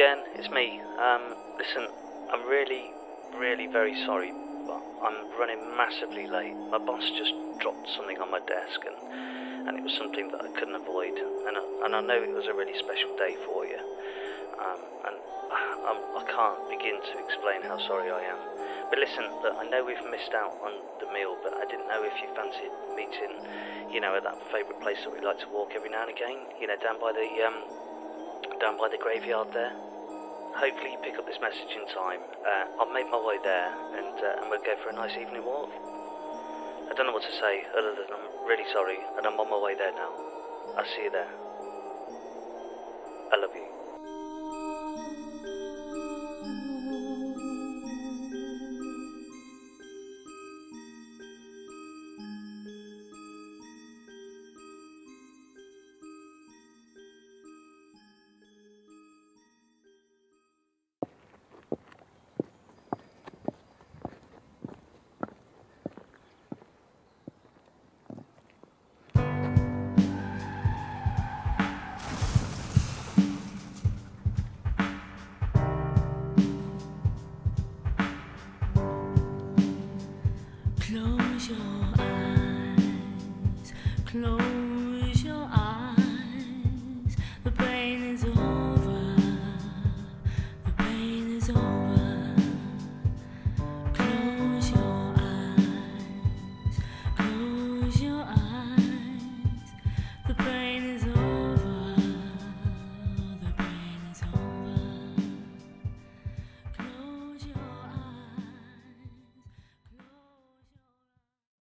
Jen, it's me. Listen, I'm really very sorry, but I'm running massively late. My boss just dropped something on my desk, and it was something that I couldn't avoid. And I know it was a really special day for you. And I can't begin to explain how sorry I am. But listen, look, I know we've missed out on the meal, but I didn't know if you fancied meeting, you know, at that favourite place that we like to walk every now and again, you know, down by the graveyard there. Hopefully you pick up this message in time. I'll make my way there, and we'll go for a nice evening walk. I don't know what to say, other than I'm really sorry, and I'm on my way there now. I'll see you there. I love you. Close your eyes, close.